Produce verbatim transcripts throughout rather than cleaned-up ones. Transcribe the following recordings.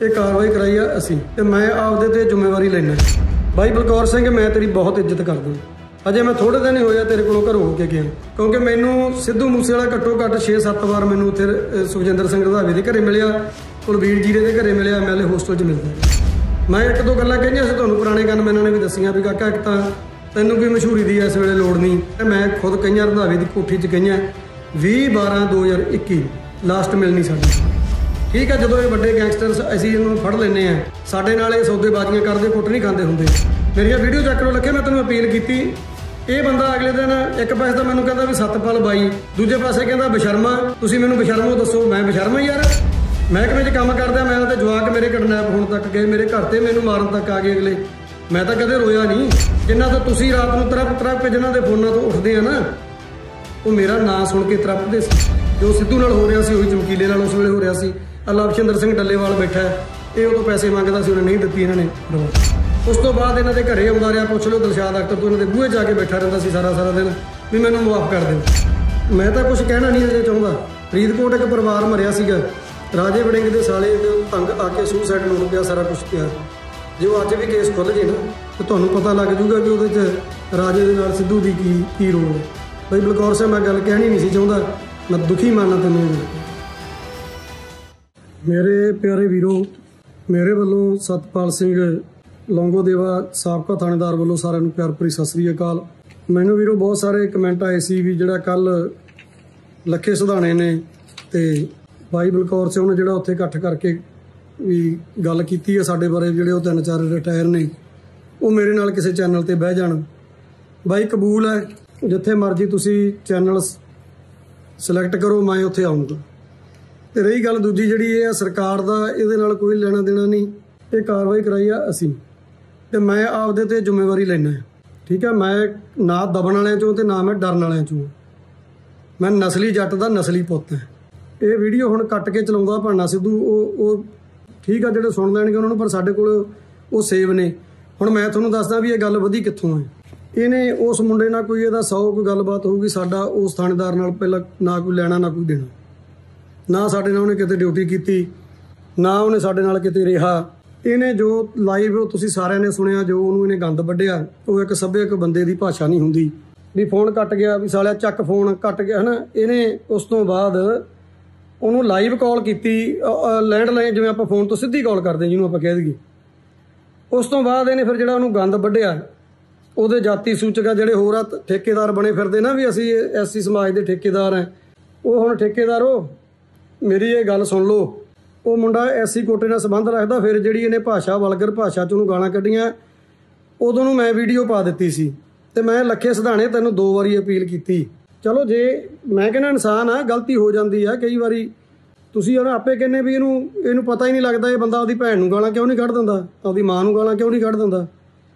ਇਹ ਕਾਰਵਾਈ ਕਰਾਈ ਆ ਅਸੀਂ ਤੇ ਮੈਂ ਆਪਦੇ ਤੇ ਜ਼ਿੰਮੇਵਾਰੀ ਲੈਣਾ। ਬਾਈ ਬਲਕੌਰ ਸਿੰਘ, ਮੈਂ ਤੇਰੀ ਬਹੁਤ ਇੱਜ਼ਤ ਕਰਦਾ। ਅਜੇ ਮੈਂ ਥੋੜੇ ਦਿਨ ਹੀ ਹੋਇਆ ਤੇਰੇ ਕੋਲੋਂ ਘਰੋਂ ਹੋ ਕੇ ਗਿਆ, ਕਿਉਂਕਿ ਮੈਨੂੰ ਸਿੱਧੂ ਮੂਸੇਵਾਲਾ ਘੱਟੋ ਘੱਟ ਛੇ ਸੱਤ ਵਾਰ ਮੈਨੂੰ ਉੱਥੇ ਸੁਖਜਿੰਦਰ ਸਿੰਘ ਰੰਧਾਵੇ ਦੇ ਘਰੇ ਮਿਲਿਆ, ਕੁਲਬੀਰ ਜੀਰੇ ਦੇ ਘਰੇ ਮਿਲਿਆ, ਐਮ ਐਲ ਏ ਹੋਸਟਲ 'ਚ ਮਿਲਦਾ। ਮੈਂ ਇੱਕ ਦੋ ਗੱਲਾਂ ਕਹੀਆਂ ਸੀ ਤੁਹਾਨੂੰ, ਪੁਰਾਣੇ ਗਨਮੈਨਾਂ ਨੇ ਵੀ ਦੱਸੀਆਂ ਵੀ ਕਾਕਾ ਇੱਕ ਤਾਂ ਤੈਨੂੰ ਵੀ ਮਸ਼ਹੂਰੀ ਦੀ ਇਸ ਵੇਲੇ ਲੋੜ ਨਹੀਂ। ਮੈਂ ਖੁਦ ਕਈਆਂ ਰੰਧਾਵੇ ਦੀ ਕੋਠੀ 'ਚ ਗਈਆਂ ਵੀਹ ਬਾਰਾਂ ਦੋ ਹਜ਼ਾਰ ਇੱਕੀ ਲਾਸਟ ਮਿਲਣੀ ਸਾਡੀ, ਠੀਕ ਹੈ। ਜਦੋਂ ਇਹ ਵੱਡੇ ਗੈਂਗਸਟਰਸ ਅਸੀਂ ਇਹਨੂੰ ਫੜ ਲੈਂਦੇ ਹਾਂ, ਸਾਡੇ ਨਾਲ ਇਹ ਸੌਦੇਬਾਜ਼ੀਆਂ ਕਰਦੇ, ਕੁੱਟ ਨਹੀਂ ਖਾਂਦੇ ਹੁੰਦੇ। ਮੇਰੀਆਂ ਵੀਡੀਓ ਚੱਕ ਲਓ ਲੱਖੇ, ਮੈਂ ਤੈਨੂੰ ਅਪੀਲ ਕੀਤੀ। ਇਹ ਬੰਦਾ ਅਗਲੇ ਦਿਨ ਇੱਕ ਪਾਸੇ ਤਾਂ ਮੈਨੂੰ ਕਹਿੰਦਾ ਵੀ ਸਤਪਾਲ ਬਾਈ, ਦੂਜੇ ਪਾਸੇ ਕਹਿੰਦਾ ਬਸ਼ਰਮਾ। ਤੁਸੀਂ ਮੈਨੂੰ ਬਸ਼ਰਮੋ ਦੱਸੋ, ਮੈਂ ਬਸ਼ਰਮਾ ਯਾਰ? ਮਹਿਕਮੇ 'ਚ ਕੰਮ ਕਰਦਾ ਮੈਂ ਤਾਂ, ਜਵਾਕ ਮੇਰੇ ਕਿਡਨੈਪ ਹੋਣ ਤੱਕ ਗਏ, ਮੇਰੇ ਘਰ 'ਤੇ ਮੈਨੂੰ ਮਾਰਨ ਤੱਕ ਆ ਗਏ ਅਗਲੇ। ਮੈਂ ਤਾਂ ਕਦੇ ਰੋਇਆ ਨਹੀਂ। ਜਿੰਨਾ ਤਾਂ ਤੁਸੀਂ ਰਾਤ ਨੂੰ ਤਰਪ ਤਰਪ ਕੇ ਜਿਨ੍ਹਾਂ ਦੇ ਫੋਨਾਂ ਤੋਂ ਉੱਠਦੇ ਆ ਨਾ, ਉਹ ਮੇਰਾ ਨਾਂ ਸੁਣ ਕੇ ਤਰਪਦੇ ਸੀ। ਜੋ ਸਿੱਧੂ ਨਾਲ ਹੋ ਰਿਹਾ ਸੀ ਉਹੀ ਚਮਕੀਲੇ ਨਾਲ ਉਸ ਵੇਲੇ ਹੋ ਰਿਹਾ ਸੀ। ਲਵਿੰਦਰ ਸਿੰਘ ਡੱਲੇਵਾਲ ਬੈਠਾ, ਇਹ ਉਦੋਂ ਪੈਸੇ ਮੰਗਦਾ ਸੀ, ਉਹਨੇ ਨਹੀਂ ਦਿੱਤੀ ਇਹਨਾਂ ਨੇ। ਉਸ ਤੋਂ ਬਾਅਦ ਇਹਨਾਂ ਦੇ ਘਰੇ ਆਉਂਦਾ ਰਿਹਾ, ਪੁੱਛ ਲਓ ਦਿਲਸ਼ਾਦ ਅਖਤਰ ਤੋਂ, ਇਹਨਾਂ ਦੇ ਬੂਹੇ ਜਾ ਕੇ ਬੈਠਾ ਰਹਿੰਦਾ ਸੀ ਸਾਰਾ ਸਾਰਾ ਦਿਨ ਵੀ ਮੈਨੂੰ ਮੁਆਫ ਕਰ ਦਿਓ। ਮੈਂ ਤਾਂ ਕੁਝ ਕਹਿਣਾ ਨਹੀਂ ਅਜੇ ਚਾਹੁੰਦਾ। ਫਰੀਦਕੋਟ ਇੱਕ ਪਰਿਵਾਰ ਮਰਿਆ ਸੀਗਾ, ਰਾਜੇ ਵੜਿੰਗ ਦੇ ਸਾਲੇ ਤੰਗ ਆ ਕੇ ਸੂਸਾਈਡ ਨੂੰ ਹੋ ਗਿਆ, ਸਾਰਾ ਕੁਛ ਕਿਹਾ। ਜੇ ਉਹ ਅੱਜ ਵੀ ਕੇਸ ਖੁੱਲ੍ਹ ਜੇ ਨਾ ਤਾਂ ਤੁਹਾਨੂੰ ਪਤਾ ਲੱਗ ਜੂਗਾ ਕਿ ਉਹਦੇ 'ਚ ਰਾਜੇ ਦੇ ਨਾਲ ਸਿੱਧੂ ਦੀ ਕੀ ਕੀ ਰੋਲ ਹੈ। ਬਈ ਬਲਕੌਰ ਸਾਹਿਬ, ਮੈਂ ਗੱਲ ਕਹਿਣੀ ਨਹੀਂ ਸੀ ਚਾਹੁੰਦਾ, ਮੈਂ ਦੁਖੀ ਮੰਨਣਾ ਤੈਨੂੰ। ਮੇਰੇ ਪਿਆਰੇ ਵੀਰੋ, ਮੇਰੇ ਵੱਲੋਂ ਸਤਪਾਲ ਸਿੰਘ ਲੌਂਗੋਦੇਵਾ ਸਾਬਕਾ ਥਾਣੇਦਾਰ ਵੱਲੋਂ ਸਾਰਿਆਂ ਨੂੰ ਪਿਆਰ ਭਰੀ ਸਤਿ ਸ੍ਰੀ ਅਕਾਲ। ਮੈਨੂੰ ਵੀਰੋ ਬਹੁਤ ਸਾਰੇ ਕਮੈਂਟ ਆਏ ਸੀ ਵੀ ਜਿਹੜਾ ਕੱਲ ਲੱਖੇ ਸਿਧਾਣੇ ਨੇ ਤੇ ਬਾਈ ਬਲਕੌਰ ਸਿੰਘ ਨੇ ਜਿਹੜਾ ਉੱਥੇ ਇਕੱਠ ਕਰਕੇ ਵੀ ਗੱਲ ਕੀਤੀ ਹੈ ਸਾਡੇ ਬਾਰੇ, ਜਿਹੜੇ ਉਹ ਤਿੰਨ ਚਾਰ ਰਿਟਾਇਰ ਨੇ, ਉਹ ਮੇਰੇ ਨਾਲ ਕਿਸੇ ਚੈਨਲ ਤੇ ਬਹਿ ਜਾਣ। ਬਾਈ ਕਬੂਲ ਹੈ, ਜਿੱਥੇ ਮਰਜ਼ੀ ਤੁਸੀਂ ਚੈਨਲ ਸਿਲੈਕਟ ਕਰੋ, ਮੈਂ ਉੱਥੇ ਆਉਂਗਾ। ਤੇ ਰਹੀ ਗੱਲ ਦੂਜੀ ਜਿਹੜੀ ਇਹ ਆ ਸਰਕਾਰ ਦਾ, ਇਹਦੇ ਨਾਲ ਕੋਈ ਲੈਣਾ ਦੇਣਾ ਨਹੀਂ। ਇਹ ਕਾਰਵਾਈ ਕਰਾਈ ਆ ਅਸੀਂ ਤੇ ਮੈਂ ਆਪਦੇ ਤੇ ਜ਼ਿੰਮੇਵਾਰੀ ਲੈਣਾ, ਠੀਕ ਆ। ਮੈਂ ਨਾ ਦਬਣ ਵਾਲਿਆਂ 'ਚੋਂ ਤੇ ਨਾ ਮੈਂ ਡਰਨ ਵਾਲਿਆਂ 'ਚੋਂ। ਮੈਂ ਨਸਲੀ ਜੱਟ ਦਾ ਨਸਲੀ ਪੁੱਤ ਹੈ। ਇਹ ਵੀਡੀਓ ਹੁਣ ਕੱਟ ਕੇ ਚਲਾਉਂਦਾ ਭਾਣਾ ਸਿੱਧੂ, ਉਹ ਉਹ ਠੀਕ ਆ, ਜਿਹੜੇ ਸੁਣ ਲੈਣਗੇ ਉਹਨਾਂ ਨੂੰ, ਪਰ ਸਾਡੇ ਕੋਲ ਉਹ ਸੇਵ ਨੇ। ਹੁਣ ਮੈਂ ਤੁਹਾਨੂੰ ਦੱਸਦਾ ਵੀ ਇਹ ਗੱਲ ਵਧੀ ਕਿੱਥੋਂ ਹੈ। ਇਹਨੇ ਉਸ ਮੁੰਡੇ ਨਾਲ ਕੋਈ ਇਹਦਾ ਸੌ ਕੋਈ ਗੱਲਬਾਤ ਹੋਊਗੀ, ਸਾਡਾ ਉਸ ਥਾਣੇਦਾਰ ਨਾਲ ਪਹਿਲਾਂ ਨਾ ਕੋਈ ਲੈਣਾ ਨਾ ਕੋਈ ਦੇਣਾ। ਨਾ ਸਾਡੇ ਨਾਲ ਉਹਨੇ ਕਿਤੇ ਡਿਊਟੀ ਕੀਤੀ, ਨਾ ਉਹਨੇ ਸਾਡੇ ਨਾਲ ਕਿਤੇ ਰਿਹਾ। ਇਹਨੇ ਜੋ ਲਾਈਵ ਤੁਸੀਂ ਸਾਰਿਆਂ ਨੇ ਸੁਣਿਆ, ਜੋ ਉਹਨੂੰ ਇਹਨੇ ਗੰਦ ਵੱਢਿਆ, ਉਹ ਇੱਕ ਸੱਭਿਅਕ ਬੰਦੇ ਦੀ ਭਾਸ਼ਾ ਨਹੀਂ ਹੁੰਦੀ। ਵੀ ਫੋਨ ਕੱਟ ਗਿਆ, ਵੀ ਸਾਲਿਆ ਚੱਕ ਫੋਨ, ਕੱਟ ਗਿਆ, ਹੈ ਨਾ। ਇਹਨੇ ਉਸ ਤੋਂ ਬਾਅਦ ਉਹਨੂੰ ਲਾਈਵ ਕਾਲ ਕੀਤੀ, ਲੈਂਡਲਾਈਨ, ਜਿਵੇਂ ਆਪਾਂ ਫੋਨ ਤੋਂ ਸਿੱਧੀ ਕਾਲ ਕਰਦੇ ਜਿਹਨੂੰ ਆਪਾਂ ਕਹਿ ਦਈਏ। ਉਸ ਤੋਂ ਬਾਅਦ ਇਹਨੇ ਫਿਰ ਜਿਹੜਾ ਉਹਨੂੰ ਗੰਦ ਵੱਢਿਆ, ਉਹਦੇ ਜਾਤੀ ਸੂਚਕ ਆ ਜਿਹੜੇ ਹੋਰ ਆ ਠੇਕੇਦਾਰ ਬਣੇ ਫਿਰਦੇ ਨਾ, ਵੀ ਅਸੀਂ ਐਸੀ ਸਮਾਜ ਦੇ ਠੇਕੇਦਾਰ ਆ। ਉਹ ਹੁਣ ਠੇਕੇਦਾਰੋ, ਮੇਰੀ ਇਹ ਗੱਲ ਸੁਣ ਲਓ, ਉਹ ਮੁੰਡਾ ਐਸੀ ਕੋਟੇ ਨਾਲ ਸੰਬੰਧ ਰੱਖਦਾ। ਫਿਰ ਜਿਹੜੀ ਇਹਨੇ ਭਾਸ਼ਾ, ਵਲਗਰ ਭਾਸ਼ਾ 'ਚ ਉਹਨੂੰ ਗਾਲਾਂ ਕੱਢੀਆਂ, ਉਦੋਂ ਨੂੰ ਮੈਂ ਵੀਡੀਓ ਪਾ ਦਿੱਤੀ ਸੀ। ਤੇ ਮੈਂ ਲੱਖੇ ਸਿਧਾਣੇ ਤੈਨੂੰ ਦੋ ਵਾਰੀ ਅਪੀਲ ਕੀਤੀ। ਚਲੋ ਜੇ ਮੈਂ ਕਹਿੰਦਾ ਇਨਸਾਨ ਆ, ਗਲਤੀ ਹੋ ਜਾਂਦੀ ਆ ਕਈ ਵਾਰੀ। ਤੁਸੀਂ ਉਹਨੂੰ ਆਪੇ ਕਹਿੰਦੇ ਵੀ ਇਹਨੂੰ ਇਹਨੂੰ ਪਤਾ ਹੀ ਨਹੀਂ ਲੱਗਦਾ, ਇਹ ਬੰਦਾ ਆਪਦੀ ਭੈਣ ਨੂੰ ਗਾਲਾਂ ਕਿਉਂ ਨਹੀਂ ਕੱਢ ਦਿੰਦਾ, ਆਪਦੀ ਮਾਂ ਨੂੰ ਗਾਲਾਂ ਕਿਉਂ ਨਹੀਂ ਕੱਢ ਦਿੰਦਾ।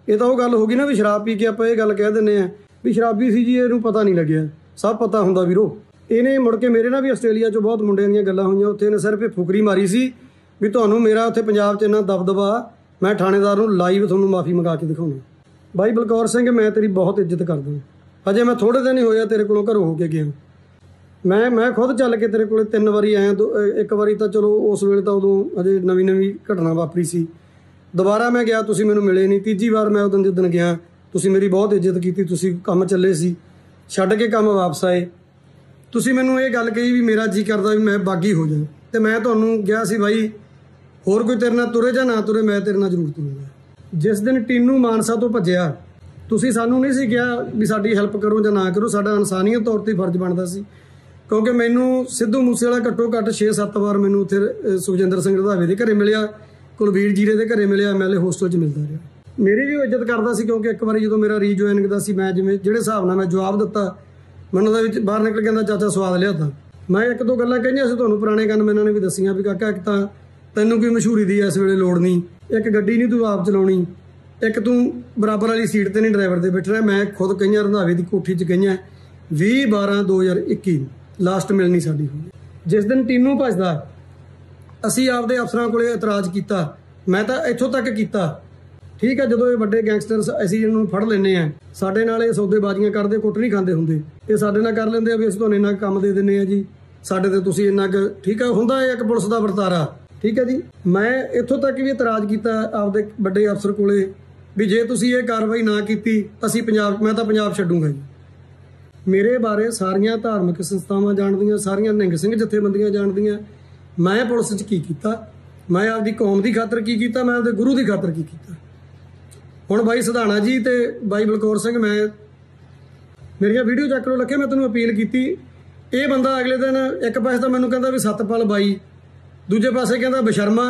ਇਹ ਤਾਂ ਉਹ ਗੱਲ ਹੋ ਗਈ ਨਾ ਵੀ ਸ਼ਰਾਬ ਪੀ ਕੇ ਆਪਾਂ ਇਹ ਗੱਲ ਕਹਿ ਦਿੰਦੇ ਆ ਵੀ ਸ਼ਰਾਬੀ ਸੀ ਜੀ, ਇਹਨੂੰ ਪਤਾ ਨਹੀਂ ਲੱਗਿਆ। ਸਭ ਪਤਾ ਹੁੰਦਾ ਵੀਰੋ। ਇਹਨੇ ਮੁੜ ਕੇ ਮੇਰੇ ਨਾਲ ਵੀ ਆਸਟ੍ਰੇਲੀਆ 'ਚੋਂ ਬਹੁਤ ਮੁੰਡਿਆਂ ਦੀਆਂ ਗੱਲਾਂ ਹੋਈਆਂ, ਉੱਥੇ ਇਹਨੇ ਸਿਰਫ ਇਹ ਫੁਕਰੀ ਮਾਰੀ ਸੀ ਵੀ ਤੁਹਾਨੂੰ ਮੇਰਾ ਉੱਥੇ ਪੰਜਾਬ 'ਚ ਇੰਨਾ ਦਬਦਬਾ, ਮੈਂ ਥਾਣੇਦਾਰ ਨੂੰ ਲਾਈਵ ਤੁਹਾਨੂੰ ਮਾਫੀ ਮੰਗਾ ਕੇ ਦਿਖਾਉਣੀ। ਬਾਈ ਬਲਕੌਰ ਸਿੰਘ, ਮੈਂ ਤੇਰੀ ਬਹੁਤ ਇੱਜ਼ਤ ਕਰਦਾ। ਅਜੇ ਮੈਂ ਥੋੜੇ ਦਿਨ ਹੀ ਹੋਇਆ ਤੇਰੇ ਕੋਲੋਂ ਘਰੋਂ ਹੋ ਕੇ ਗਿਆ। ਮੈਂ ਮੈਂ ਖੁਦ ਚੱਲ ਕੇ ਤੇਰੇ ਕੋਲ ਤਿੰਨ ਵਾਰੀ ਆਇਆ। ਇੱਕ ਵਾਰੀ ਤਾਂ ਚਲੋ ਉਸ ਵੇਲੇ ਤਾਂ ਉਦੋਂ ਅਜੇ ਨਵੀਂ ਨਵੀਂ ਘਟਨਾ ਵਾਪਰੀ ਸੀ। ਦੁਬਾਰਾ ਮੈਂ ਗਿਆ, ਤੁਸੀਂ ਮੈਨੂੰ ਮਿਲੇ ਨਹੀਂ। ਤੀਜੀ ਵਾਰ ਮੈਂ ਉਦੋਂ ਜਿੱਦਣ ਗਿਆ, ਤੁਸੀਂ ਮੇਰੀ ਬਹੁਤ ਇੱਜ਼ਤ ਕੀਤੀ। ਤੁਸੀਂ ਕੰਮ ਚੱਲੇ ਸੀ, ਛੱਡ ਕੇ ਕੰਮ ਵਾਪਸ ਆਏ। ਤੁਸੀਂ ਮੈਨੂੰ ਇਹ ਗੱਲ ਕਹੀ ਵੀ ਮੇਰਾ ਜੀ ਕਰਦਾ ਵੀ ਮੈਂ ਬਾਗੀ ਹੋ ਜਾਵਾਂ, ਤੇ ਮੈਂ ਤੁਹਾਨੂੰ ਗਿਆ ਸੀ ਬਾਈ ਹੋਰ ਕੋਈ ਤੇਰੇ ਨਾਲ ਤੁਰੇ ਜਾਂ ਨਾ ਤੁਰੇ, ਮੈਂ ਤੇਰੇ ਨਾਲ ਜ਼ਰੂਰ ਤੁਰੂੰਗਾ। ਜਿਸ ਦਿਨ ਟੀਨੂ ਮਾਨਸਾ ਤੋਂ ਭੱਜਿਆ, ਤੁਸੀਂ ਸਾਨੂੰ ਨਹੀਂ ਸੀ ਕਿਹਾ ਵੀ ਸਾਡੀ ਹੈਲਪ ਕਰੋ ਜਾਂ ਨਾ ਕਰੋ। ਸਾਡਾ ਇਨਸਾਨੀਅਤ ਤੌਰ 'ਤੇ ਫਰਜ਼ ਬਣਦਾ ਸੀ, ਕਿਉਂਕਿ ਮੈਨੂੰ ਸਿੱਧੂ ਮੂਸੇਵਾਲਾ ਘੱਟੋ ਘੱਟ ਛੇ ਸੱਤ ਵਾਰ ਮੈਨੂੰ ਉੱਥੇ ਸੁਖਜਿੰਦਰ ਸਿੰਘ ਰੰਧਾਵੇ ਦੇ ਘਰੇ ਮਿਲਿਆ, ਕੁਲਬੀਰ ਜੀਰੇ ਦੇ ਘਰੇ ਮਿਲਿਆ, ਐਮ ਐਲ ਏ ਹੋਸਟਲ 'ਚ ਮਿਲਦਾ ਰਿਹਾ। ਮੇਰੀ ਵੀ ਇੱਜ਼ਤ ਕਰਦਾ ਸੀ, ਕਿਉਂਕਿ ਇੱਕ ਵਾਰੀ ਜਦੋਂ ਮੇਰਾ ਰੀਜੁਆਇਨਿੰਗ ਦਾ ਸੀ, ਮੈਂ ਜਿਵੇਂ ਜਿਹੜੇ ਹਿਸਾਬ ਨਾਲ ਮੈਂ ਜਵਾਬ ਦਿੱਤਾ, ਮੈਨੂੰ ਦਾ ਵਿੱਚ ਬਾਹਰ ਨਿਕਲ ਕੇ ਕਹਿੰਦਾ ਚਾਚਾ ਸਵਾਦ ਲਿਆ ਤਾਂ। ਮੈਂ ਇੱਕ ਦੋ ਗੱਲਾਂ ਕਹੀਆਂ ਸੀ ਤੁਹਾਨੂੰ, ਪੁਰਾਣੇ ਗਨਮੈਨਾਂ ਨੇ ਵੀ ਦੱਸੀਆਂ ਵੀ ਕਾਕਾ ਇੱਕ ਤਾਂ ਤੈਨੂੰ ਕੋਈ ਮਸ਼ਹੂਰੀ ਦੀ ਇਸ ਵੇਲੇ ਲੋੜ ਨਹੀਂ, ਇੱਕ ਗੱਡੀ ਨਹੀਂ ਤੂੰ ਆਪ ਚਲਾਉਣੀ, ਇੱਕ ਤੂੰ ਬਰਾਬਰ ਵਾਲੀ ਸੀਟ 'ਤੇ ਨਹੀਂ ਡਰਾਈਵਰ ਦੇ ਬੈਠਣਾ। ਮੈਂ ਖੁਦ ਕਈਆਂ ਰੰਧਾਵੇ ਦੀ ਕੋਠੀ 'ਚ ਗਈਆਂ ਵੀਹ ਬਾਰਾਂ ਦੋ ਹਜ਼ਾਰ ਇੱਕੀ ਲਾਸਟ ਮਿਲਣੀ ਸਾਡੀ ਹੋਈ। ਜਿਸ ਦਿਨ ਟੀਨੂ ਭੱਜਦਾ, ਅਸੀਂ ਆਪਦੇ ਅਫਸਰਾਂ ਕੋਲੇ ਇਤਰਾਜ਼ ਕੀਤਾ। ਮੈਂ ਤਾਂ ਇੱਥੋਂ ਤੱਕ ਕੀਤਾ, ਠੀਕ ਆ। ਜਦੋਂ ਇਹ ਵੱਡੇ ਗੈਂਗਸਟਰਸ ਅਸੀਂ ਇਹਨੂੰ ਫੜ ਲੈਂਦੇ ਆ, ਸਾਡੇ ਨਾਲ ਇਹ ਸੌਦੇਬਾਜ਼ੀਆਂ ਕਰਦੇ, ਕੁੱਟ ਨਹੀਂ ਖਾਂਦੇ ਹੁੰਦੇ। ਇਹ ਸਾਡੇ ਨਾਲ ਕਰ ਲੈਂਦੇ ਆ ਵੀ ਅਸੀਂ ਤੁਹਾਨੂੰ ਇੰਨਾ ਕੰਮ ਦੇ ਦਿੰਦੇ ਆ ਜੀ, ਸਾਡੇ ਤੇ ਤੁਸੀਂ ਇੰਨਾ ਕੁ, ਠੀਕ ਆ। ਹੁੰਦਾ ਇਹ ਇੱਕ ਪੁਲਿਸ ਦਾ ਵਰਤਾਰਾ, ठीक है जी। मैं इत्थों तक भी इतराज किया आपके बड़े अफसर कोले भी जे तुसीं ये कार्रवाई ना की असीं पंजाब मैं तां पंजाब छड्डूंगा जी। मेरे बारे सारियां धार्मिक संस्थावां जाणदियां, सारियां निहंग सिंह जथेबंदियां जाणदियां मैं पुलिस च की कीता, मैं आपदी कौम की खातर की कीता, मैं आपदे गुरु की खातर की कीता। हुण बाई सिधाणा जी ते बाई बलकौर सिंह मैं मेरियां वीडियो चैक करो लखे, मैं तैनूं अपील कीती। ਇਹ ਬੰਦਾ ਅਗਲੇ ਦਿਨ ਇੱਕ ਪਾਸੇ ਤਾਂ ਮੈਨੂੰ ਕਹਿੰਦਾ ਵੀ ਸਤਪਾਲ ਬਾਈ, ਦੂਜੇ ਪਾਸੇ ਕਹਿੰਦਾ ਬਸ਼ਰਮਾ,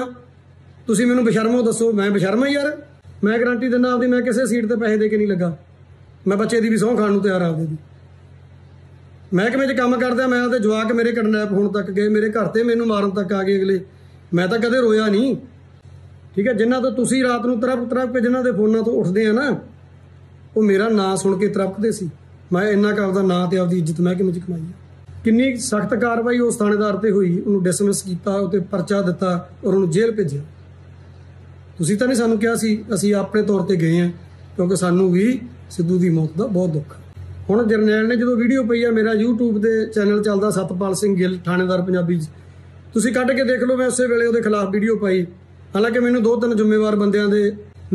ਤੁਸੀਂ ਮੈਨੂੰ ਬਸ਼ਰਮੋ ਦੱਸੋ। ਮੈਂ ਬਸ਼ਰਮਾ ਯਾਰ, ਮੈਂ ਗਰੰਟੀ ਦਿੰਦਾ ਆਪਦੀ ਮੈਂ ਕਿਸੇ ਸੀਟ ਤੇ ਪੈਸੇ ਦੇ ਕੇ ਨਹੀਂ ਲੱਗਾ, ਮੈਂ ਬੱਚੇ ਦੀ ਵੀ ਸਹੁੰ ਖਾਣ ਨੂੰ ਤਿਆਰ ਆਪਦੇ ਦੀ। ਮੈਂ ਕਿਵੇਂ ਜੇ ਕੰਮ ਕਰਦਾ, ਮੈਂ ਉਹਦੇ ਜਵਾਕ ਮੇਰੇ ਕਿਡਨੈਪ ਹੋਣ ਤੱਕ ਗਏ, ਮੇਰੇ ਘਰ ਤੇ ਮੈਨੂੰ ਮਾਰਨ ਤੱਕ ਆ ਗਏ ਅਗਲੇ, ਮੈਂ ਤਾਂ ਕਦੇ ਰੋਇਆ ਨਹੀਂ। ਠੀਕ ਹੈ, ਜਿਨ੍ਹਾਂ ਤੋਂ ਤੁਸੀਂ ਰਾਤ ਨੂੰ ਤਰਪ ਤਰਪ ਕੇ ਜਿਨ੍ਹਾਂ ਦੇ ਫੋਨਾਂ ਤੋਂ ਉੱਠਦੇ ਆ ਨਾ, ਉਹ ਮੇਰਾ ਨਾਂ ਸੁਣ ਕੇ ਤਰਪਦੇ ਸੀ। ਮੈਂ ਇੰਨਾ ਕੁ ਆਪਦਾ ਨਾਂ ਤੇ ਆਪਦੀ ਇੱਜ਼ਤ ਮੈਂ ਕਿਵੇਂ ਚ ਕਮਾਈ। किन्नी सख्त कार्रवाई उस थानेदार ते हुई, उन्होंने डिसमिस किया, उते परचा दिता और उन्होंने जेल भेजा। तुसीं तां नहीं सानूं कहा सी, असीं अपने तौर ते गए हैं क्योंकि सानूं भी सिद्धू दी मौत दा बहुत दुख। हुण जरनैल ने जदों वीडियो पई आ, मेरा यूट्यूब दे चैनल चलदा सतपाल सिंह गिल थानेदार पंजाबी, तुसीं कढ के देख लो। मैं उस वेले उहदे खिलाफ वीडियो पाई, हालांकि मैनूं दो तीन जिम्मेवार बंदियां दे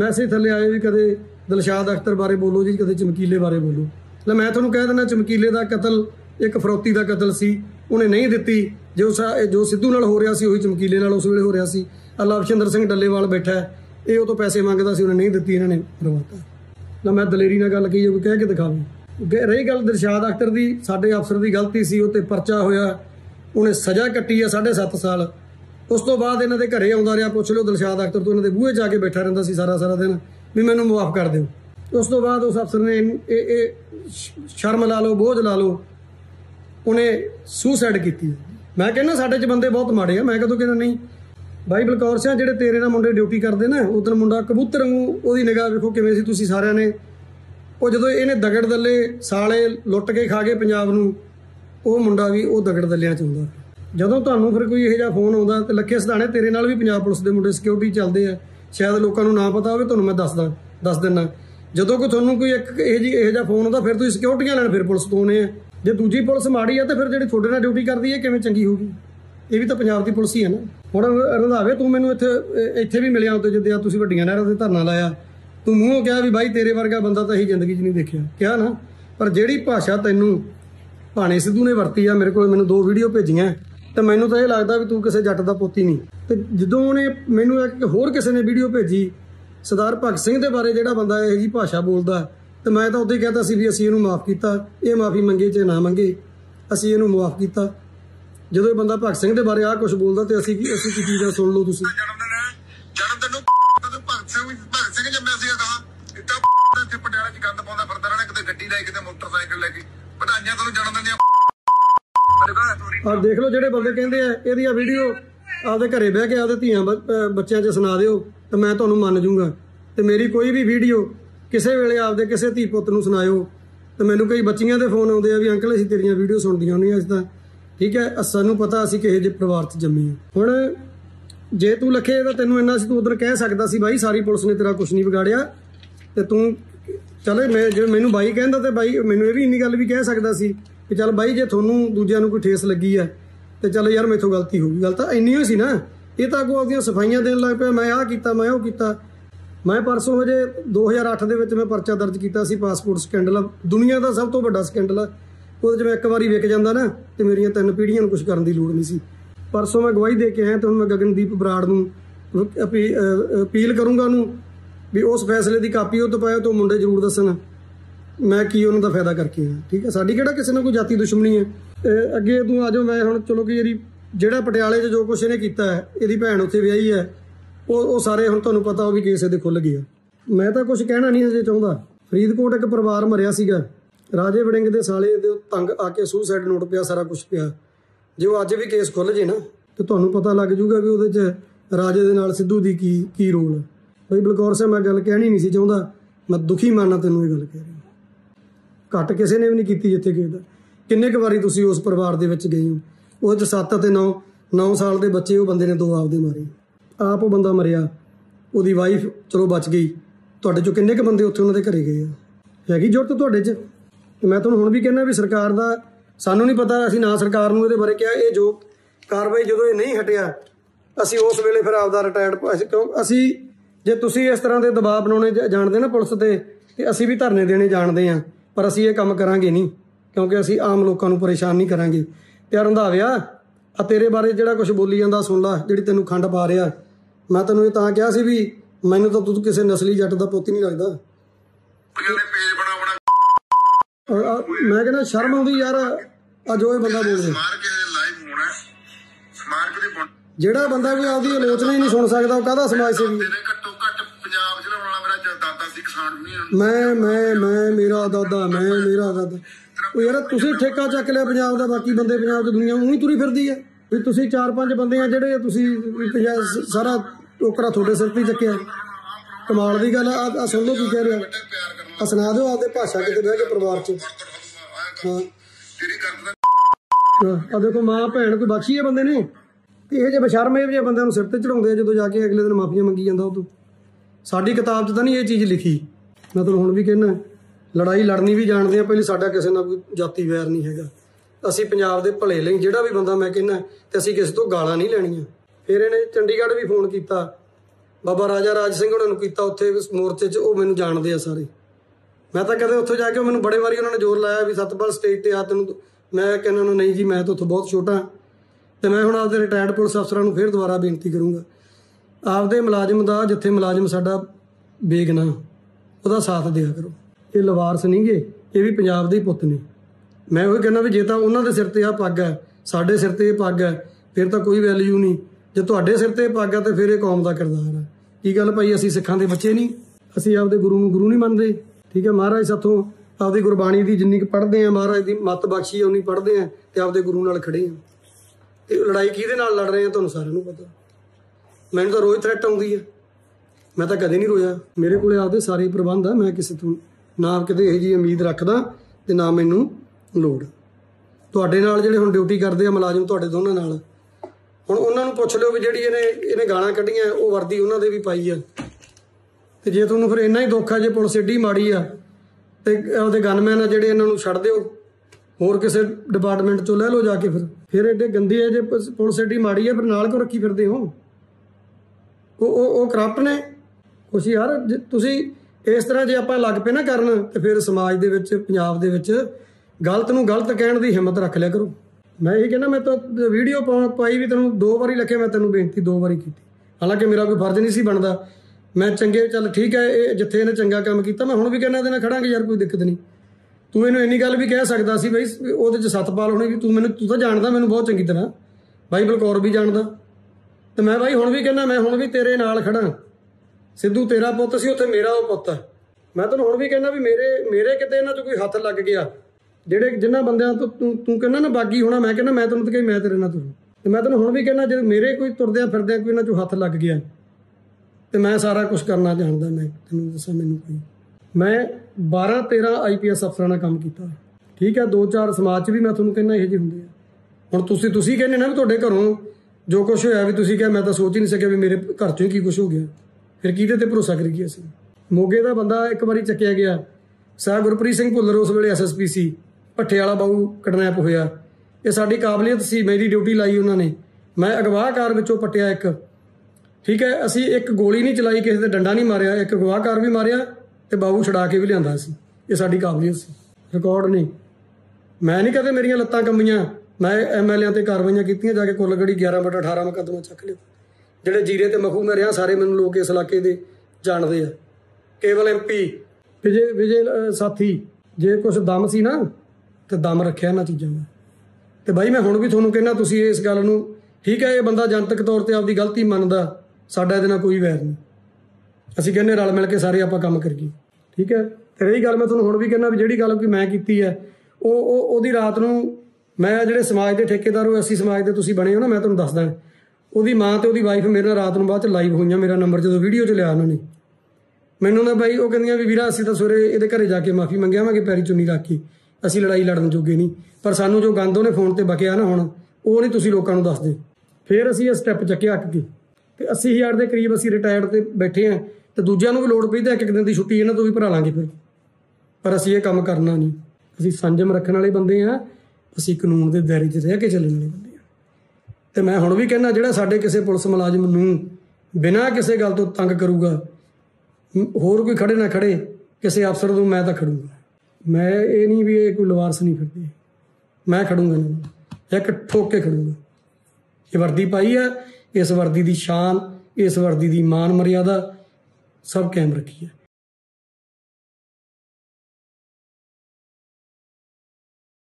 मैसेज थल्ले आए भी कदे दिलशाद अख्तर बारे बोलो जी, कदे चमकीले बारे बोलो। लै मैं तुहानूं कह दिंदा चमकीले दा कतल एक फरौती का कतल सी, उन्हें नहीं दिती जो जो सिद्धू नाल हो रहा सी उही चमकीले नाल उस वेले हो रहा सी। लवशिंदर सिंह डल्लेवाल बैठा है, ये उतों पैसे मंगता सी, उन्हें नहीं दिती, इन्होंने रवाता। ना मैं दलेरी नाल गल कही है, कोई कह के दिखावे। रही गल दिलशाद अख्तर दी, साडे अफसर दी गलती सी, उत्ते परचा होया, उन्हें सज़ा कट्टी है साढ़े सत्त साल। उस तो बाद इन्हां दे घरे आउंदा रहा, पुछ लो दिलशाद अख्तर तो, इन्हां दे बूहे जाके बैठा रहिंदा सी सारा सारा दिन भी मैनूं मुआफ कर दिओ। उस तो बाद उस अफसर ने शर्म ला लो, बोझ ला लो, उन्हें सुसाइड की। मैं कहना साढ़े च बंदे बहुत माड़े है, मैं कदों कहना नहीं। भाई बलकौर सिंह जेडे तेरे ना मुंडे ड्यूटी करते ना, उदन मुंडा कबूतर वांगू ओहदी निगाह वेखो किवें सी तुसीं सारिआं ने। वो जदों इहने दगड़ दल्ले साले लुट के खा गए पंजाब नूं, वो मुंडा भी वो दगड़ दल्लियां च आउंदा। जदों तुहानूं फिर कोई इहो जिहा फोन आउंदा ते लखे सिधाणे तेरे नाल भी पंजाब पुलिस दे मुंडे सिक्योरिटी चलदे आ, शायद लोकां नूं ना पता होवे, तुहानूं मैं दसदा दस दिना। जदों कोई तुहानूं कोई एक इहो जिहा इहो जिहा फोन आउंदा फिर तुसीं सिक्योरिटीयां लैण फिर पुलिस तो आउणे आ। जे दूजी पुलिस माड़ी है तो फिर जी थोड़े ना ड्यूटी करती है किमें चंगी होगी, ये भी तो पंजाब की पुलिस ही है ना। हुण रंधावे तू मैनूं इत्थे इत्थे भी मिलिया, उत्ते जिद्दां तुसीं वड्डियां नहरां ते धरना लाया, तू मूँहों कहा भी भाई तेरे वर्गा बंदा तो असीं जिंदगी च नहीं देखिया, क्या ना। पर जिहड़ी भाषा तैनूं भाणे सिद्धू ने वरती आ, मेरे कोल मैनूं दो वीडियो भेजियां तो मैनूं तां इह लगदा भी तू किसी जट दा पोती नहीं। ते जदों उहने मैनूं एक होर किसी ने वीडियो भेजी सरदार भगत सिंह दे बारे, जिहड़ा बंदा इह जी भाषा बोलदा, तो मैं तो उदों ही कहता सी भी असीं इहनूं माफ़ कीता, ये माफ़ी मंगे चाहे ना मंगे असीं इहनूं माफ़ कीता। जदों बंदा भगत सिंह दे बारे आ कुछ बोलदा ते असीं की असीं की चीज़ आ, सुण लो तुसीं। और देख लो जिहड़े बंदे कहंदे आ इहदीआं वीडियो आपदे घरे बह के आपदे धीआं बच्चिआं च सुणा दिओ ते मैं तुहानूं मंन जूंगा, ते मेरी कोई भी वीडियो किसी वेले आपदे किसी धी पुत नूं सुनायो तो मैनूं कई बच्चियां दे फोन आउंदे आ भी अंकल असीं तेरियां वीडियो सुणदियां हुंदियां असीं तां, ठीक है सानूं पता असीं किहो जिहे परिवार च जम्मे आ। हुण जे तूं लखे तां तैनूं इन्ना तूं उधर कह सकदा सी बाई सारी पुलिस ने तेरा कुछ नहीं बिगाड़िया, ते तूं चल मैं जे मैनूं बाई कहंदा ते बाई मैनूं इह वी इन्नी गल भी कह सकदा सी कि चल बाई जे तुहानूं दूजिआं नूं कोई ठेस लगी आ ते चल यार मेथों गलती हो गई, गल तां इन्नी होई सी ना। इह तां अगों आपदियां सफाईयां देण लग पिਆ, मैं आह कीता मैं ओह कीता। मैं परसों हजे दो हज़ार अठ के मैं परचा दर्ज किया, पासपोर्ट स्कैंडल दुनिया का सब तो बड़ा स्कैंडल है, वो मैं एक बारी विक जाता ना तो मेरिया तीन पीढ़ियां कुछ करने की लड़ नहीं सी। परसों मैं गवाही दे के आया तो हम मैं गगनदीप बराड़ नूं अपी अपील करूँगा उन्होंने भी उस फैसले की कापी उत पाओ तो मुंडे जरूर दसन मैं कि उन्होंने फायदा करके आया। ठीक है, साड़ी किहड़ा किसी ने कोई जाति दुश्मनी है। अगे तू आ जाओ, मैं हम चलो कि जी जो पटियाले जो कुछ इन्हें किया है, यदि भैन उत्थे विआही है वो वो सारे हम तुहानूं पता हो भी केस इहदे खुल गया। मैं तो कुछ कहना नहीं अजे चाहुंदा। फरीदकोट एक परिवार मरिया सीगा, राजे वड़िंग दे साले दे तंग आके सुसाइड नोट पिया, सारा कुछ पिया। जे वो अज भी केस खुल जे ना तो तुहानूं पता लग जूगा भी उहदे च राजे दे नाल सिद्धू दी की की रोल है। भाई बलकौर सिंह मैं गल कहनी नहीं सी चाहुंदा, मैं दुखी मानना तैनूं ये गल कह रहा। घट किसी ने भी नहीं कीती जिथे किहदा किन्ने क वारी तुसीं उस परिवार दे विच गए हो। उहदे च सत्त ते नौ नौ साल दे बच्चे, वो बंदे ने दो आपदे मारे, आप बंदा मरिया, वो वाइफ चलो बच गई, तुहाडे चो किन्ने क बंदे उत्थे उन्हां दे घरे गए आ, हैगी जुर्त तुहाडे च। ते मैं तुहानूं हुण भी कहना भी सरकार दा सानूं नहीं पता, असीं ना सरकार नूं इहदे बारे किहा। ये जो कार्रवाई जदों ये नहीं हटिया ਅਸੀਂ ਉਸ ਵੇਲੇ ਫਿਰ ਆਪਦਾ ਰਿਟਾਇਰਡ ਕਿਉਂ ਅਸੀਂ ਜੇ ਤੁਸੀਂ ਇਸ ਤਰ੍ਹਾਂ ਦੇ ਦਬਾਅ ਬਣਾਉਣੇ ਜਾਣਦੇ ਨਾ ਪੁਲਿਸ ਤੇ ਤੇ ਅਸੀਂ ਵੀ ਧਰਨੇ ਦੇਣੇ ਜਾਣਦੇ ਹਾਂ ਪਰ ਅਸੀਂ ਇਹ ਕੰਮ ਕਰਾਂਗੇ ਨਹੀਂ ਕਿਉਂਕਿ ਅਸੀਂ ਆਮ ਲੋਕਾਂ ਨੂੰ ਪਰੇਸ਼ਾਨ ਨਹੀਂ ਕਰਾਂਗੇ। ਤੇ ਰੰਧਾਵਿਆ ਆ ਤੇਰੇ ਬਾਰੇ ਜਿਹੜਾ ਕੁਝ ਬੋਲੀ ਜਾਂਦਾ ਸੁਣ ਲਾ ਜਿਹੜੀ ਤੈਨੂੰ ਖੰਡ ਪਾ ਰਿਹਾ। ਮੈਂ ਤੈਨੂੰ ਇਹ ਤਾਂ ਕਿਹਾ ਸੀ ਵੀ ਮੈਨੂੰ ਤਾਂ ਤੂੰ ਕਿਸੇ ਨਸਲੀ ਜੱਟ ਦਾ ਪੁੱਤ ਨਹੀਂ ਲੱਗਦਾ। ਮੈਂ ਕਹਿੰਦਾ ਸ਼ਰਮ ਆਉਂਦੀ ਯਾਰ ਆ ਜੋ ਇਹ ਬੰਦਾ ਬੋਲਦਾ। ਜਿਹੜਾ ਬੰਦਾ ਕੋਈ ਆਪਦੀ ਆਲੋਚਨਾ ਹੀ ਨਹੀਂ ਸੁਣ ਸਕਦਾ ਉਹ ਕਾਹਦਾ ਸਮਾਜ ਸੇਵੀ। ਮੈਂ ਮੈਂ ਮੈਂ ਮੇਰਾ ਦਾਦਾ ਮੈਂ ਮੇਰਾ ਦਾਦਾ ਉਹ ਯਾਰ ਤੁਸੀਂ ਠੇਕਾ ਚੱਕ ਲਿਆ ਪੰਜਾਬ ਦਾ। ਬਾਕੀ ਬੰਦੇ ਪੰਜਾਬ ਚ ਦੁਨੀਆ ਉਹੀ ਤੁਰੀ ਫਿਰਦੀ ਹੈ ਵੀ ਤੁਸੀਂ ਚਾਰ ਪੰਜ ਬੰਦੇ ਆ ਜਿਹੜੇ ਤੁਸੀਂ ਸਾਰਾ ਟੋਕਰਾ ਤੁਹਾਡੇ ਸਿਰ ਤੇ ਚੱਕਿਆ। ਕਮਾਲ ਦੀ ਗੱਲ ਆ। ਸੁਣ ਲਓ ਕੀ ਕਹਿ ਰਿਹਾ ਆ ਸੁਣਾ ਦਿਓ ਆਪਦੇ ਭਾਸ਼ਾ ਕਿਤੇ ਬਹਿ ਕੇ ਪਰਿਵਾਰ ਚ। ਹਾਂ ਆ ਦੇਖੋ ਮਾਂ ਭੈਣ ਕੋਈ ਬਖਸ਼ੀ ਹੈ ਬੰਦੇ ਨੇ ਤੇ ਇਹ ਜੇ ਬਸ਼ਰਮੇ ਜਿਹੇ ਬੰਦਿਆਂ ਨੂੰ ਸਿਰ ਤੇ ਚੜਾਉਂਦੇ ਆ ਜਦੋਂ ਜਾ ਕੇ ਅਗਲੇ ਦਿਨ ਮਾਫੀਆਂ ਮੰਗੀ ਜਾਂਦਾ। ਉਹ ਤੋਂ ਸਾਡੀ ਕਿਤਾਬ 'ਚ ਤਾਂ ਨਹੀਂ ਇਹ ਚੀਜ਼ ਲਿਖੀ। ਮੈਂ ਤੁਹਾਨੂੰ ਹੁਣ ਵੀ ਕਹਿੰਦਾ ਲੜਾਈ ਲੜਨੀ ਵੀ ਜਾਣਦੇ ਆ। ਪਹਿਲੀ ਸਾਡਾ ਕਿਸੇ ਨਾਲ ਕੋਈ ਜਾਤੀ ਵੈਰ ਨਹੀਂ ਹੈਗਾ। ਅਸੀਂ ਪੰਜਾਬ ਦੇ ਭਲੇ ਲਈ ਜਿਹੜਾ ਵੀ ਬੰਦਾ ਮੈਂ ਕਹਿੰਦਾ ਤੇ ਅਸੀਂ ਕਿਸੇ ਤੋਂ ਗਾਲਾਂ ਨਹੀਂ ਲੈਣੀਆਂ। ਫਿਰ ਇਹਨੇ ਚੰਡੀਗੜ੍ਹ ਵੀ ਫੋਨ ਕੀਤਾ ਬਾਬਾ ਰਾਜਾ ਰਾਜ ਸਿੰਘ ਉਹਨਾਂ ਨੂੰ ਕੀਤਾ ਉੱਥੇ ਮੋਰਚੇ 'ਚ। ਉਹ ਮੈਨੂੰ ਜਾਣਦੇ ਆ ਸਾਰੇ। ਮੈਂ ਤਾਂ ਕਦੇ ਉੱਥੋਂ ਜਾ ਕੇ ਮੈਨੂੰ ਬੜੇ ਵਾਰੀ ਉਹਨਾਂ ਨੇ ਜ਼ੋਰ ਲਾਇਆ ਵੀ ਸਤਪਾਲ ਸਟੇਜ 'ਤੇ ਆ ਤੈਨੂੰ। ਮੈਂ ਕਹਿੰਦਾ ਉਹਨਾਂ ਨਹੀਂ ਜੀ ਮੈਂ ਤਾਂ ਉੱਥੋਂ ਬਹੁਤ ਛੋਟਾ। ਤੇ ਮੈਂ ਹੁਣ ਆਪਦੇ ਰਿਟਾਇਰਡ ਪੁਲਿਸ ਅਫਸਰਾਂ ਨੂੰ ਫਿਰ ਦੁਬਾਰਾ ਬੇਨਤੀ ਕਰੂੰਗਾ ਆਪਦੇ ਮੁਲਾਜ਼ਮ ਦਾ ਜਿੱਥੇ ਮੁਲਾਜ਼ਮ ਸਾਡਾ ਬੇਗਨਾਹ ਉਹਦਾ ਸਾਥ ਦਿਆ ਕਰੋ। ਇਹ ਲਵਾਰਸ ਨਹੀਂ ਗੇ ਇਹ ਵੀ ਪੰਜਾਬ ਦੇ ਹੀ ਪੁੱਤ ਨੇ। ਮੈਂ ਉਹ ਕਹਿੰਦਾ ਵੀ ਜੇ ਤਾਂ ਉਹਨਾਂ ਦੇ ਸਿਰ 'ਤੇ ਆਹ ਪੱਗ ਹੈ ਸਾਡੇ ਸਿਰ 'ਤੇ ਇਹ ਪੱਗ ਹੈ ਫਿਰ ਤਾਂ ਕੋਈ ਵੈਲਿਊ ਨਹੀਂ। ਜੇ ਤੁਹਾਡੇ ਸਿਰ 'ਤੇ ਪੱਗ ਹੈ ਤਾਂ ਫਿਰ ਇਹ ਕੌਮ ਦਾ ਕਿਰਦਾਰ ਹੈ। ਕੀ ਗੱਲ ਭਾਈ ਅਸੀਂ ਸਿੱਖਾਂ ਦੇ ਬੱਚੇ ਨਹੀਂ। ਅਸੀਂ ਆਪਦੇ ਗੁਰੂ ਨੂੰ ਗੁਰੂ ਨਹੀਂ ਮੰਨਦੇ। ਠੀਕ ਹੈ ਮਹਾਰਾਜ ਸਾਥੋਂ ਆਪਦੀ ਗੁਰਬਾਣੀ ਦੀ ਜਿੰਨੀ ਕੁ ਪੜ੍ਹਦੇ ਹਾਂ ਮਹਾਰਾਜ ਦੀ ਮੱਤ ਬਖਸ਼ੀ ਉਨੀ ਪੜ੍ਹਦੇ ਹਾਂ ਅਤੇ ਆਪਦੇ ਗੁਰੂ ਨਾਲ ਖੜ੍ਹੇ ਹਾਂ। ਅਤੇ ਲੜਾਈ ਕਿਹਦੇ ਨਾਲ ਲੜ ਰਹੇ ਹਾਂ ਤੁਹਾਨੂੰ ਸਾਰਿਆਂ ਨੂੰ ਪਤਾ। ਮੈਨੂੰ ਤਾਂ ਰੋਜ਼ ਥ੍ਰੈਟ ਆਉਂਦੀ ਹੈ। ਮੈਂ ਤਾਂ ਕਦੇ ਨਹੀਂ ਰੋਇਆ। ਮੇਰੇ ਕੋਲ ਆਪਦੇ ਸਾਰੇ ਪ੍ਰਬੰਧ ਆ। ਮੈਂ ਕਿਸੇ ਤੋਂ ਨਾ ਕਿਤੇ ਇਹੋ ਜਿਹੀ ਉਮੀਦ ਰੱਖਦਾ ਅਤੇ ਨਾ ਮੈਨੂੰ ਲੋੜ। ਤੁਹਾਡੇ ਨਾਲ ਜਿਹੜੇ ਹੁਣ ਡਿਊਟੀ ਕਰਦੇ ਆ ਮੁਲਾਜ਼ਮ ਤੁਹਾਡੇ ਦੋਨਾਂ ਨਾਲ ਹੁਣ ਉਹਨਾਂ ਨੂੰ ਪੁੱਛ ਲਿਓ ਵੀ ਜਿਹੜੀ ਇਹਨੇ ਇਹਨੇ ਗਾਲਾਂ ਕੱਢੀਆਂ ਉਹ ਵਰਦੀ ਉਹਨਾਂ ਦੇ ਵੀ ਪਾਈ ਆ। ਅਤੇ ਜੇ ਤੁਹਾਨੂੰ ਫਿਰ ਇੰਨਾ ਹੀ ਦੁੱਖ ਆ ਜੇ ਪੁਲਿਸ ਏਡੀ ਮਾੜੀ ਆ ਅਤੇ ਉਹਦੇ ਗਨਮੈਨ ਆ ਜਿਹੜੇ ਇਹਨਾਂ ਨੂੰ ਛੱਡ ਦਿਓ ਹੋਰ ਕਿਸੇ ਡਿਪਾਰਟਮੈਂਟ 'ਚੋਂ ਲੈ ਲਓ ਜਾ ਕੇ। ਫਿਰ ਫਿਰ ਐਡੇ ਗੰਦੇ ਆ ਜੇ ਪੁਲਿਸ ਏਡੀ ਮਾੜੀ ਆ ਫਿਰ ਨਾਲ ਕਿਉਂ ਰੱਖੀ ਫਿਰਦੇ ਹੋ। ਉਹ ਉਹ ਉਹ ਕਰਪਟ ਨੇ ਕੁਛ ਯਾਰ। ਤੁਸੀਂ ਇਸ ਤਰ੍ਹਾਂ ਜੇ ਆਪਾਂ ਲੱਗ ਪਏ ਨਾ ਕਰਨ ਤਾਂ ਫਿਰ ਸਮਾਜ ਦੇ ਵਿੱਚ ਪੰਜਾਬ ਦੇ ਵਿੱਚ ਗਲਤ ਨੂੰ ਗਲਤ ਕਹਿਣ ਦੀ ਹਿੰਮਤ ਰੱਖ ਲਿਆ ਕਰੋ। ਮੈਂ ਇਹ ਕਹਿੰਦਾ ਮੈਂ ਤਾਂ ਵੀਡੀਓ ਪਾਉਣ ਪਾਈ ਵੀ ਤੈਨੂੰ ਦੋ ਵਾਰੀ ਲੱਗੇ। ਮੈਂ ਤੈਨੂੰ ਬੇਨਤੀ ਦੋ ਵਾਰੀ ਕੀਤੀ ਹਾਲਾਂਕਿ ਮੇਰਾ ਕੋਈ ਫਰਜ਼ ਨਹੀਂ ਸੀ ਬਣਦਾ। ਮੈਂ ਚੰਗੇ ਚੱਲ ਠੀਕ ਹੈ ਇਹ ਜਿੱਥੇ ਇਹਨੇ ਚੰਗਾ ਕੰਮ ਕੀਤਾ ਮੈਂ ਹੁਣ ਵੀ ਕਹਿੰਦਾ ਇਹਦੇ ਨਾਲ ਖੜਾਂਗੇ ਯਾਰ ਕੋਈ ਦਿੱਕਤ ਨਹੀਂ। ਤੂੰ ਇਹਨੂੰ ਇੰਨੀ ਗੱਲ ਵੀ ਕਹਿ ਸਕਦਾ ਸੀ ਬਈ ਉਹਦੇ 'ਚ ਸਤਪਾਲ ਹੋਣੀ ਵੀ ਤੂੰ ਮੈਨੂੰ ਤੂੰ ਤਾਂ ਜਾਣਦਾ ਮੈਨੂੰ ਬਹੁਤ ਚੰਗੀ ਤਰ੍ਹਾਂ ਬਾਈ ਬਲਕੌਰ ਵੀ ਜਾਣਦਾ। ਤੇ ਮੈਂ ਬਾਈ ਹੁਣ ਵੀ ਕਹਿੰਦਾ ਮੈਂ ਹੁਣ ਵੀ ਤੇਰੇ ਨਾਲ ਖੜਾਂ। ਸਿੱਧੂ ਤੇਰਾ ਪੁੱਤ ਸੀ ਉੱਥੇ ਮੇਰਾ ਉਹ ਪੁੱਤ। ਮੈਂ ਤੈਨੂੰ ਹੁਣ ਵੀ ਕਹਿੰਦਾ ਵੀ ਮੇਰੇ ਮੇਰੇ ਕਿਤੇ ਇਹਨਾਂ 'ਚ ਕੋਈ ਹੱਥ ਲੱਗ ਗਿਆ ਜਿਹੜੇ ਜਿਨ੍ਹਾਂ ਬੰਦਿਆਂ ਤੋਂ ਤੂੰ ਤੂੰ ਕਹਿੰਦਾ ਨਾ ਬਾਗੀ ਹੋਣਾ। ਮੈਂ ਕਹਿੰਦਾ ਮੈਂ ਤੈਨੂੰ ਤਾਂ ਕਹੀ ਮੈਂ ਤੇਰੇ ਨਾਲ ਤੁਰਾਂ। ਅਤੇ ਮੈਂ ਤੈਨੂੰ ਹੁਣ ਵੀ ਕਹਿੰਦਾ ਜੇ ਮੇਰੇ ਕੋਈ ਤੁਰਦਿਆਂ ਫਿਰਦਿਆਂ ਕੋਈ ਇਹਨਾਂ 'ਚੋਂ ਹੱਥ ਲੱਗ ਗਿਆ ਅਤੇ ਮੈਂ ਸਾਰਾ ਕੁਛ ਕਰਨਾ ਜਾਣਦਾ। ਮੈਂ ਤੈਨੂੰ ਦੱਸਾਂ ਮੈਨੂੰ ਕੋਈ ਮੈਂ ਬਾਰਾਂ ਤੇਰਾਂ ਆਈ ਪੀ ਐੱਸ ਅਫਸਰਾਂ ਨਾਲ ਕੰਮ ਕੀਤਾ। ਠੀਕ ਹੈ ਦੋ ਚਾਰ ਸਮਾਜ 'ਚ ਵੀ ਮੈਂ ਤੁਹਾਨੂੰ ਕਹਿੰਦਾ ਇਹੋ ਜਿਹੇ ਹੁੰਦੇ ਆ। ਹੁਣ ਤੁਸੀਂ ਤੁਸੀਂ ਕਹਿੰਦੇ ਨਾ ਵੀ ਤੁਹਾਡੇ ਘਰੋਂ ਜੋ ਕੁਛ ਹੋਇਆ ਵੀ ਤੁਸੀਂ ਕਿਹਾ ਮੈਂ ਤਾਂ ਸੋਚ ਹੀ ਨਹੀਂ ਸਕਿਆ ਵੀ ਮੇਰੇ ਘਰ 'ਚੋਂ ਹੀ ਕੀ ਕੁਛ ਹੋ ਗਿਆ। ਫਿਰ ਕਿਹਦੇ 'ਤੇ ਭਰੋਸਾ ਕਰ ਗਿਆ ਸੀ। ਮੋਗੇ ਦਾ ਬੰਦਾ ਇੱਕ ਵਾਰੀ ਚੱਕਿਆ ਗਿਆ ਸਾਹਾਗੁਰਪ੍ਰੀਤ ਸਿੰਘ ਭੁੱਲਰ ਉਸ ਵੇਲੇ ਐਸ ਐਸ ਪੀ ਸੀ। ਭੱਠੇ ਵਾਲਾ ਬਾਊ ਕਿਡਨੈਪ ਹੋਇਆ। ਇਹ ਸਾਡੀ ਕਾਬਲੀਅਤ ਸੀ ਮੇਰੀ ਡਿਊਟੀ ਲਾਈ ਉਹਨਾਂ ਨੇ। ਮੈਂ ਅਗਵਾਹਕਾਰ ਵਿੱਚੋਂ ਪੱਟਿਆ ਇੱਕ। ਠੀਕ ਹੈ ਅਸੀਂ ਇੱਕ ਗੋਲੀ ਨਹੀਂ ਚਲਾਈ ਕਿਸੇ ਦੇ ਡੰਡਾ ਨਹੀਂ ਮਾਰਿਆ ਇੱਕ ਅਗਵਾਹਕਾਰ ਵੀ ਮਾਰਿਆ ਅਤੇ ਬਾਊ ਛੁਡਾ ਕੇ ਵੀ ਲਿਆਂਦਾ ਸੀ। ਇਹ ਸਾਡੀ ਕਾਬਲੀਅਤ ਸੀ ਰਿਕਾਰਡ ਨਹੀਂ। ਮੈਂ ਨਹੀਂ ਕਦੇ ਮੇਰੀਆਂ ਲੱਤਾਂ ਕੰਬੀਆਂ। ਮੈਂ ਐਮ ਐਲ ਏ ਤੇ ਕਾਰਵਾਈਆਂ ਕੀਤੀਆਂ ਜਾ ਕੇ ਕੁੱਲਗੜੀ ਗਿਆਰਾਂ ਬਟਾ ਅਠਾਰਾਂ ਮੁਕੱਦਮਾ ਚੱਕ ਲਿਓ। ਜਿਹੜੇ ਜੀਰੇ ਤੇ ਮਖੂ ਮੈਂ ਰਿਹਾ ਸਾਰੇ ਮੈਨੂੰ ਲੋਕ ਇਸ ਇਲਾਕੇ ਦੇ ਜਾਣਦੇ ਆ। ਕੇਵਲ ਐਮ ਪੀ ਵਿਜੇ ਵਿਜੇ ਸਾਥੀ ਜੇ ਕੁਛ ਦਮ ਸੀ ਨਾ ਤੇ ਦਮ ਰੱਖਿਆ ਇਹਨਾਂ ਚੀਜ਼ਾਂ ਦਾ। ਅਤੇ ਬਾਈ ਮੈਂ ਹੁਣ ਵੀ ਤੁਹਾਨੂੰ ਕਹਿੰਦਾ ਤੁਸੀਂ ਇਸ ਗੱਲ ਨੂੰ ਠੀਕ ਹੈ ਇਹ ਬੰਦਾ ਜਨਤਕ ਤੌਰ 'ਤੇ ਆਪਦੀ ਗਲਤੀ ਮੰਨਦਾ। ਸਾਡਾ ਇਹਦੇ ਨਾਲ ਕੋਈ ਵੈਰ ਨਹੀਂ। ਅਸੀਂ ਕਹਿੰਦੇ ਰਲ ਮਿਲ ਕੇ ਸਾਰੇ ਆਪਾਂ ਕੰਮ ਕਰੀਏ। ਠੀਕ ਹੈ ਅਤੇ ਰਹੀ ਗੱਲ ਮੈਂ ਤੁਹਾਨੂੰ ਹੁਣ ਵੀ ਕਹਿੰਦਾ ਵੀ ਜਿਹੜੀ ਗੱਲ ਕਿ ਮੈਂ ਕੀਤੀ ਹੈ ਉਹ ਉਹ ਉਹਦੀ ਰਾਤ ਨੂੰ ਮੈਂ ਜਿਹੜੇ ਸਮਾਜ ਦੇ ਠੇਕੇਦਾਰ ਹੋ ਅਸੀਂ ਸਮਾਜ ਦੇ ਤੁਸੀਂ ਬਣੇ ਹੋ ਨਾ ਮੈਂ ਤੁਹਾਨੂੰ ਦੱਸਦਾ ਉਹਦੀ ਮਾਂ ਅਤੇ ਉਹਦੀ ਵਾਈਫ ਮੇਰੇ ਨਾਲ ਰਾਤ ਨੂੰ ਬਾਅਦ 'ਚ ਲਾਈਵ ਹੋਈਆਂ। ਮੇਰਾ ਨੰਬਰ ਜਦੋਂ ਵੀਡੀਓ 'ਚ ਲਿਆ ਉਹਨਾਂ ਨੇ ਮੈਨੂੰ ਨਾ ਬਾਈ ਉਹ ਕਹਿੰਦੀਆਂ ਵੀ ਵੀਰਾ ਅਸੀਂ ਤਾਂ ਸਵੇਰੇ ਇਹਦੇ ਘਰੇ ਜਾ ਕੇ ਮਾਫੀ ਮੰਗਿਆਵਾਂਗੇ ਪੈਰੀ ਚੁੰਨੀ ਰੱਖ ਕੇ। ਅਸੀਂ ਲੜਾਈ ਲੜਨ ਜੋਗੇ ਨਹੀਂ ਪਰ ਸਾਨੂੰ ਜੋ ਗੰਦ ਉਹਨੇ ਫੋਨ 'ਤੇ ਬਕਿਆ ਨਾ ਹੁਣ ਉਹ ਨਹੀਂ ਤੁਸੀਂ ਲੋਕਾਂ ਨੂੰ ਦੱਸਦੇ। ਫਿਰ ਅਸੀਂ ਇਹ ਸਟੈਪ ਚੱਕਿਆ ਅੱਕ ਕੇ ਅਤੇ ਅੱਸੀ ਹਜ਼ਾਰ ਦੇ ਕਰੀਬ ਅਸੀਂ ਰਿਟਾਇਰਡ 'ਤੇ ਬੈਠੇ ਹਾਂ ਅਤੇ ਦੂਜਿਆਂ ਨੂੰ ਵੀ ਲੋੜ ਪਈ ਤਾਂ ਇੱਕ ਇੱਕ ਦਿਨ ਦੀ ਛੁੱਟੀ ਇਹਨਾਂ ਤੋਂ ਵੀ ਭਰਾ ਲਾਂਗੇ। ਫਿਰ ਪਰ ਅਸੀਂ ਇਹ ਕੰਮ ਕਰਨਾ ਨਹੀਂ। ਅਸੀਂ ਸੰਜਮ ਰੱਖਣ ਵਾਲੇ ਬੰਦੇ ਹਾਂ। ਅਸੀਂ ਕਾਨੂੰਨ ਦੇ ਦਾਇਰੇ 'ਚ ਰਹਿ ਕੇ ਚੱਲਣ ਵਾਲੇ ਬੰਦੇ ਹਾਂ। तो मैं हुण भी कहना जिहड़ा साडे किसी पुलिस मुलाजम नूं बिना किसी गल तो तंग करूगा, होर कोई खड़े ना खड़े किसी अफसर तो मैं तो खड़ूंगा। मैं ये नहीं भी ये कोई लवारस नहीं फिरती, मैं खड़ूंगा इन्होंने एक ठोक के खड़ूंगा। ये वर्दी पाई है, इस वर्दी की शान, इस वर्दी की मान मर्यादा सब कायम रखी है।